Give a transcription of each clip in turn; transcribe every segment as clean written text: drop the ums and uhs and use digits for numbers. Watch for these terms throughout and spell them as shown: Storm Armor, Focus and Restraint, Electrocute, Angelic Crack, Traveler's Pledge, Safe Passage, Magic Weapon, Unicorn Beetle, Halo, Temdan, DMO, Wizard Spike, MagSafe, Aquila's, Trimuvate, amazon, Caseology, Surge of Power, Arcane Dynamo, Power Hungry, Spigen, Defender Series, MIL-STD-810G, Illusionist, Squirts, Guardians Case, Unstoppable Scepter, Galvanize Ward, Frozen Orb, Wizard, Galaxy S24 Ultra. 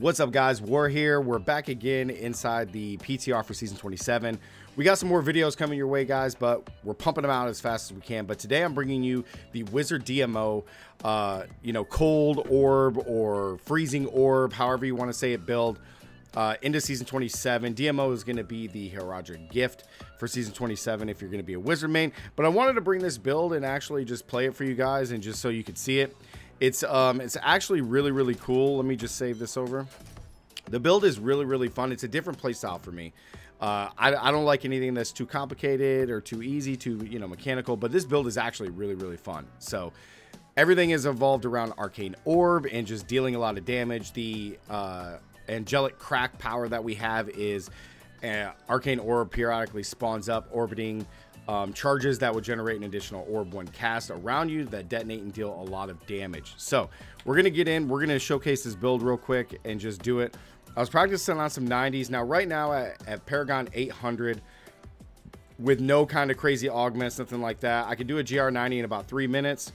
What's up, guys? War here. We're back again inside the PTR for season 27. We got some more videos coming your way, guys, but we're pumping them out as fast as we can. But today I'm bringing you the Wizard DMO, cold orb or freezing orb, however you want to say it, build into season 27. DMO is going to be the Haedrig's Gift for season 27 if you're going to be a Wizard main. But I wanted to bring this build and actually just play it for you guys and just so you could see it. It's actually really, really cool. Let me just save this over. The build is really, really fun. It's a different play style for me. I don't like anything that's too complicated or too easy, too, mechanical, but this build is actually really, really fun. So everything is evolved around Arcane Orb and just dealing a lot of damage. The Angelic Crack power that we have is Arcane Orb periodically spawns up orbiting charges that will generate an additional orb when cast around you that detonate and deal a lot of damage. So we're going to get in, we're going to showcase this build real quick and just do it. I was practicing on some 90s. Now right now at Paragon 800 with no kind of crazy augments, nothing like that. I can do a GR 90 in about 3 minutes,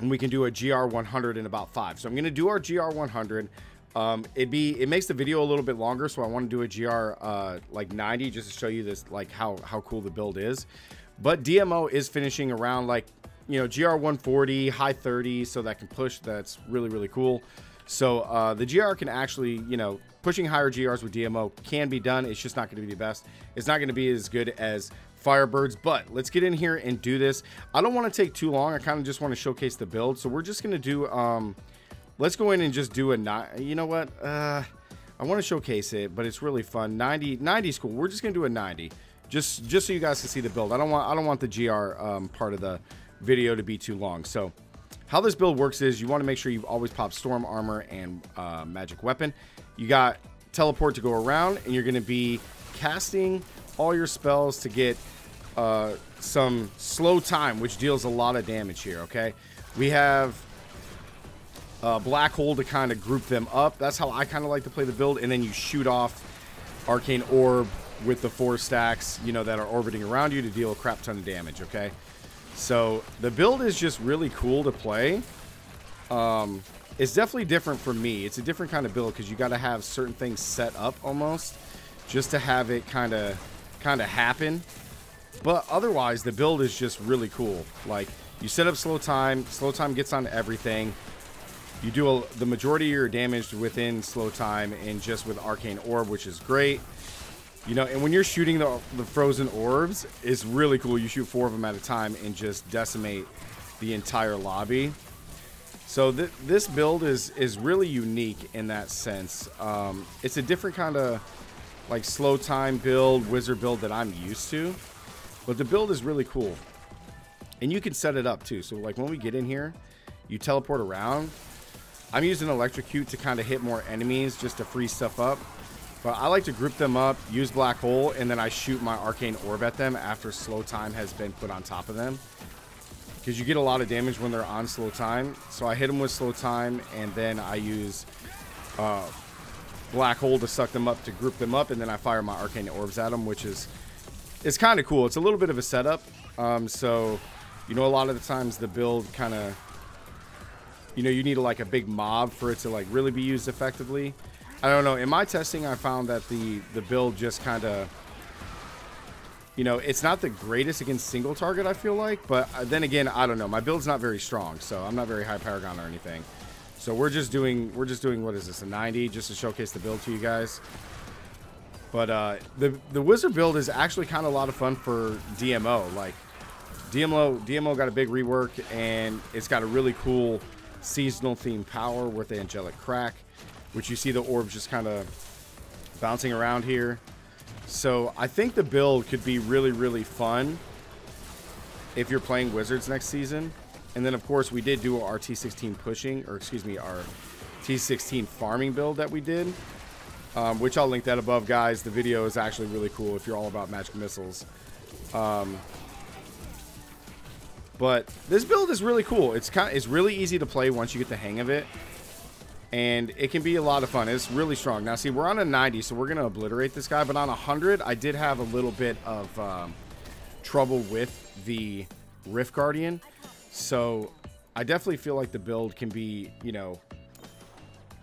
and we can do a GR 100 in about 5. So I'm going to do our GR 100. It makes the video a little bit longer, so I want to do a GR like 90 just to show you this, like how cool the build is. But DMO is finishing around like GR 140, high 30, so that can push. That's really, really cool. So the GR can actually, pushing higher GRs with DMO can be done. It's just not going to be the best. It's not going to be as good as Firebirds, but let's get in here and do this. I don't want to take too long. I kind of just want to showcase the build. So we're just going to do let's go in and just do a I want to showcase it, but it's really fun. 90's cool. We're just going to do a 90 just so you guys can see the build. I don't want the GR part of the video to be too long. So how this build works is you want to make sure you've always popped Storm Armor and Magic Weapon. You got Teleport to go around, and you're going to be casting all your spells to get some slow time, which deals a lot of damage here, okay? We have Black Hole to kind of group them up. That's how I kind of like to play the build, and then you shoot off Arcane Orb with the 4 stacks, that are orbiting around you to deal a crap ton of damage, okay? So the build is just really cool to play. It's definitely different for me. It's a different kind of build because you got to have certain things set up almost just to have it kind of happen. But otherwise, the build is just really cool. Like, you set up slow time. Slow time gets on everything. You do the majority of your damage within slow time and just with Arcane Orb, which is great. And when you're shooting the Frozen Orbs, it's really cool. You shoot 4 of them at a time and just decimate the entire lobby. So this build is really unique in that sense. It's a different kind of like slow time build, Wizard build that I'm used to. But the build is really cool. And you can set it up too. So like when we get in here, you teleport around. I'm using Electrocute to kind of hit more enemies just to free stuff up. But I like to group them up, use Black Hole, and then I shoot my Arcane Orb at them after slow time has been put on top of them. Because you get a lot of damage when they're on slow time. So I hit them with slow time, and then I use Black Hole to suck them up, to group them up, and then I fire my Arcane Orbs at them, which is, it's kind of cool. It's a little bit of a setup. A lot of the times the build kind of, you need like a big mob for it to like really be used effectively. I don't know. In my testing, I found that the build just kind of, it's not the greatest against single target, I feel like. But then again, I don't know. My build's not very strong, so I'm not very high Paragon or anything. So we're just doing, what is this, a 90, just to showcase the build to you guys. But the Wizard build is actually kind of a lot of fun for DMO. Like, DMO got a big rework, and it's got a really cool seasonal themed power with the Angelic Crack, which you see the orbs just kind of bouncing around here. So I think the build could be really, really fun if you're playing Wizards next season. And then, of course, we did do our T16 pushing, or excuse me, our T16 farming build that we did, which I'll link that above, guys. The video is actually really cool if you're all about magic missiles. But this build is really cool. It's really easy to play once you get the hang of it. And it can be a lot of fun. It's really strong. Now, see, we're on a 90, so we're going to obliterate this guy. But on 100, I did have a little bit of trouble with the Rift Guardian. So I definitely feel like the build can be,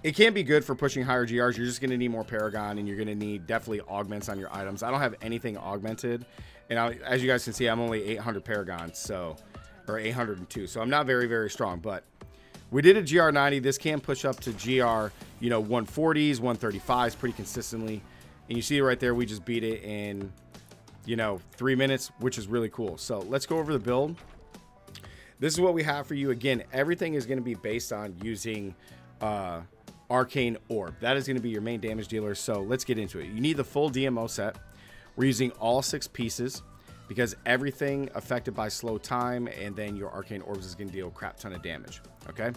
It can be good for pushing higher GRs. You're just going to need more Paragon, and you're going to need definitely augments on your items. I don't have anything augmented, and as you guys can see, I'm only 800 Paragon, so, or 802, so I'm not very, very strong, but we did a GR 90. This can push up to GR, you know, 140s, 135s pretty consistently, and you see it right there. We just beat it in, you know, 3 minutes, which is really cool. So let's go over the build. This is what we have for you. Again, everything is going to be based on using Arcane Orb. That is going to be your main damage dealer. So let's get into it. You need the full DMO set. We're using all 6 pieces because everything affected by slow time, and then your Arcane Orbs is going to deal a crap ton of damage. Okay.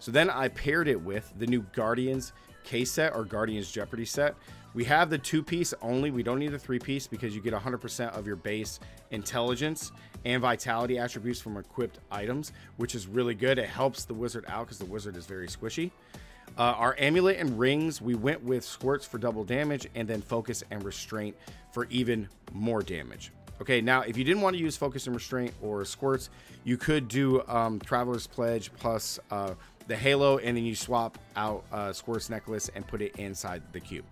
So then I paired it with the new Guardians Case set or Guardians Jeopardy set. We have the 2-piece only. We don't need the 3-piece because you get 100% of your base intelligence and vitality attributes from equipped items, which is really good. It helps the wizard out because the wizard is very squishy. Our amulet and rings, we went with Squirts for double damage and then Focus and Restraint for even more damage. Okay, now if you didn't want to use Focus and Restraint or Squirts, you could do Traveler's Pledge plus the Halo, and then you swap out Squirts Necklace and put it inside the cube.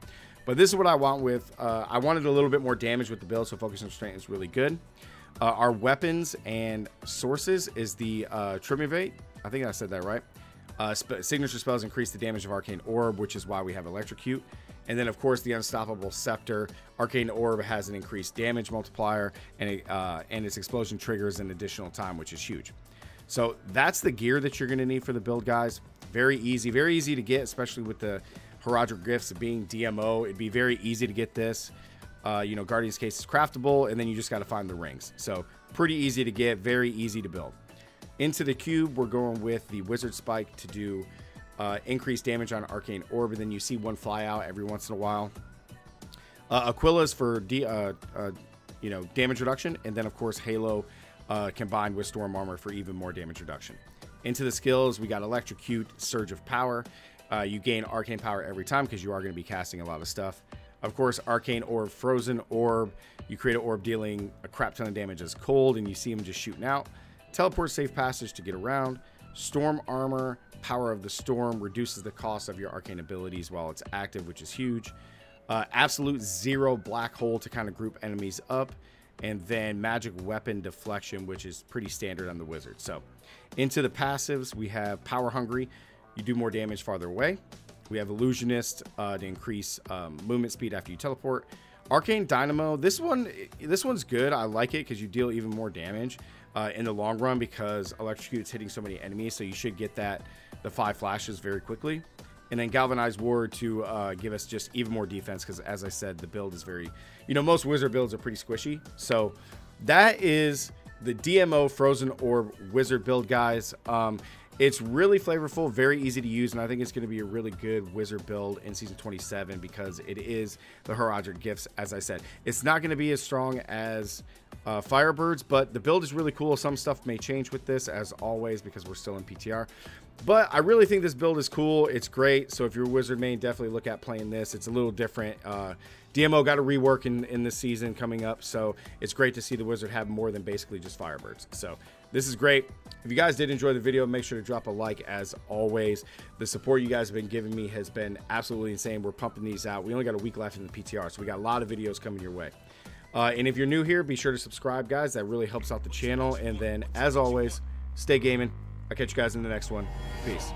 But this is what I want with, I wanted a little bit more damage with the build, so Focus and Restraint is really good. Our weapons and sources is the Trimuvate. I think I said that right. Signature spells increase the damage of Arcane Orb, which is why we have Electrocute. And then, of course, the Unstoppable Scepter. Arcane Orb has an increased damage multiplier, and its explosion triggers an additional time, which is huge. So that's the gear that you're going to need for the build, guys. Very easy to get, especially with the Haedrig's Gifts being DMO. It'd be very easy to get this. You know, Guardian's Case is craftable, and then you just got to find the rings. So pretty easy to get, very easy to build. Into the cube, we're going with the Wizard Spike to do increased damage on Arcane Orb, and then you see one fly out every once in a while. Aquila's for you know, damage reduction, and then of course Halo combined with Storm Armor for even more damage reduction. Into the skills, we got Electrocute, Surge of Power. You gain arcane power every time because you are going to be casting a lot of stuff. Of course, Arcane Orb, Frozen Orb. You create an orb dealing a crap ton of damage as cold, and you see him just shooting out. Teleport, Safe Passage to get around. Storm Armor, Power of the Storm, reduces the cost of your arcane abilities while it's active, which is huge. Absolute Zero, Black Hole to kind of group enemies up. And then Magic Weapon, Deflection, which is pretty standard on the wizard. So into the passives, we have Power Hungry. You do more damage farther away. We have Illusionist to increase movement speed after you teleport. Arcane Dynamo, this one's good. I like it because you deal even more damage in the long run because Electrocute's hitting so many enemies, so you should get that, the 5 flashes very quickly. And then Galvanize Ward to give us just even more defense because, as I said, the build is very, you know, most wizard builds are pretty squishy. So that is the DMO Frozen Orb wizard build, guys. It's really flavorful, very easy to use, and I think it's going to be a really good wizard build in Season 27 because it is the Haedrig's Gifts, as I said. It's not going to be as strong as Firebirds, but the build is really cool. Some stuff may change with this, as always, because we're still in PTR. But I really think this build is cool. It's great. So if you're a wizard main, definitely look at playing this. It's a little different. DMO got a rework in this season coming up, so it's great to see the wizard have more than basically just Firebirds. So this is great. If you guys did enjoy the video, make sure to drop a like, as always. The support you guys have been giving me has been absolutely insane. We're pumping these out. We only got a week left in the PTR, so we got a lot of videos coming your way. And if you're new here, be sure to subscribe, guys. That really helps out the channel. And then, as always, stay gaming. I'll catch you guys in the next one. Peace.